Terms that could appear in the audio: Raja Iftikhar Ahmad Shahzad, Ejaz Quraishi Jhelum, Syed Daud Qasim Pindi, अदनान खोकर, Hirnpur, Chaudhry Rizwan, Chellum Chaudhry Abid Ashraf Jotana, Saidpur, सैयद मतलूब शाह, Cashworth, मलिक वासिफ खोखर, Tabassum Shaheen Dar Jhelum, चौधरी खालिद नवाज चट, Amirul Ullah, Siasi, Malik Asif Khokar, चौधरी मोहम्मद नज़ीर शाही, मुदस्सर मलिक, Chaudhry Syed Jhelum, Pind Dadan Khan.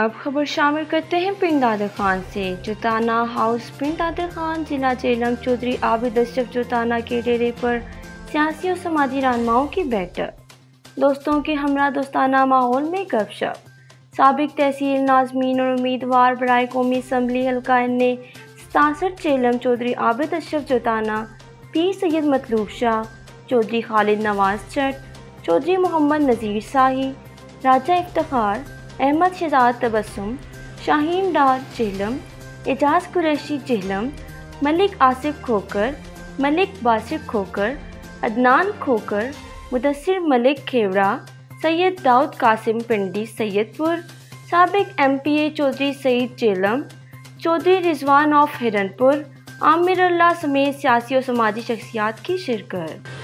अब खबर शामिल करते हैं पिंड दादर खान से। जोताना हाउस पिंड दादर खान जिला चेलम चौधरी आबिद अशरफ जोताना के डेरे पर सियासी और समाजी रहनुमाओं की बैठक, दोस्तों के हमरा दोस्ताना माहौल में गपशप। साबिक तहसील नाजमीन और उम्मीदवार बराए कौमी असम्बली हल्का ने 67 चेलम चौधरी आबिद अशरफ जोताना, पी सैयद मतलूब शाह, चौधरी खालिद नवाज चट, चौधरी मोहम्मद नज़ीर शाही, राजा इफ्तिखार अहमद शहजाद तबस्सुम, शाहीन डार झेलम, एजाज कुरैशी झेलम, मलिक आसिफ खोकर, मलिक वासिफ खोखर, अदनान खोकर, मुदस्सर मलिक खेवड़ा, सैयद दाऊद कासिम पिंडी सैयदपुर, साबिक MPA चौधरी सईद झेलम, चौधरी रिजवान ऑफ हिरनपुर, आमिरुल्लाह समेत सियासी और समाजी शख्सियात की शिरकत।